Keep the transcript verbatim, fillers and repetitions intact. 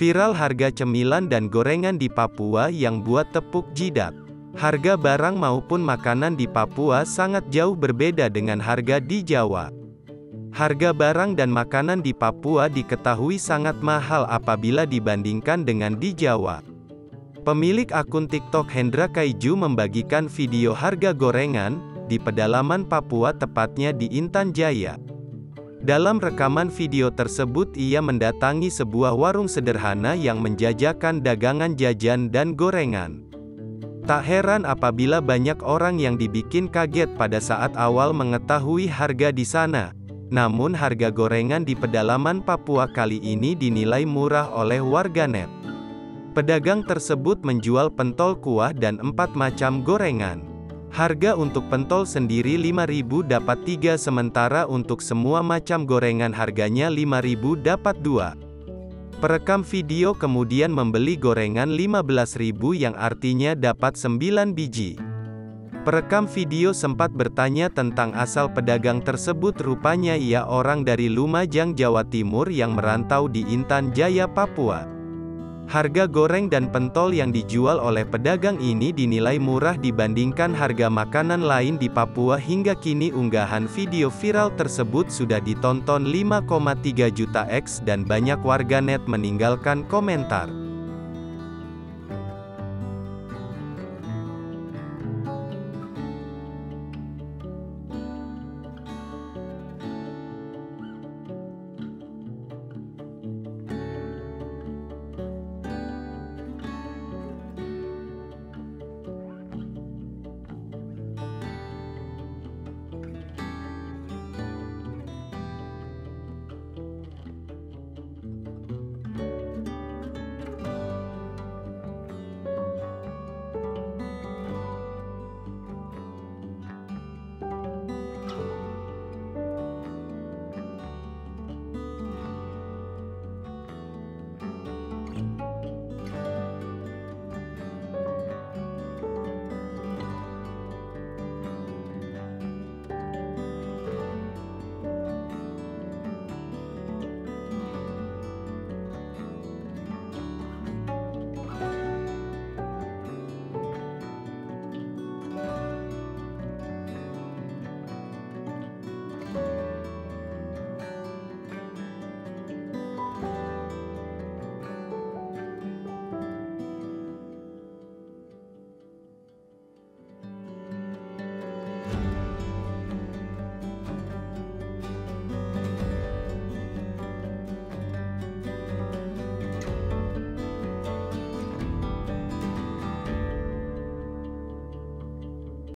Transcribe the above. Viral harga cemilan dan gorengan di Papua yang buat tepuk jidat. Harga barang maupun makanan di Papua sangat jauh berbeda dengan harga di Jawa. Harga barang dan makanan di Papua diketahui sangat mahal apabila dibandingkan dengan di Jawa. Pemilik akun TikTok Hendra Kaiju membagikan video harga gorengan di pedalaman Papua, tepatnya di Intan Jaya. Dalam rekaman video tersebut, ia mendatangi sebuah warung sederhana yang menjajakan dagangan jajan dan gorengan. Tak heran apabila banyak orang yang dibikin kaget pada saat awal mengetahui harga di sana. Namun harga gorengan di pedalaman Papua kali ini dinilai murah oleh warganet. Pedagang tersebut menjual pentol kuah dan empat macam gorengan. Harga untuk pentol sendiri lima ribu dapat tiga, sementara untuk semua macam gorengan harganya lima ribu dapat dua. Perekam video kemudian membeli gorengan lima belas ribu yang artinya dapat sembilan biji. Perekam video sempat bertanya tentang asal pedagang tersebut, rupanya ia orang dari Lumajang, Jawa Timur yang merantau di Intan Jaya, Papua. Harga goreng dan pentol yang dijual oleh pedagang ini dinilai murah dibandingkan harga makanan lain di Papua. Hingga kini unggahan video viral tersebut sudah ditonton lima koma tiga juta X dan banyak warganet meninggalkan komentar.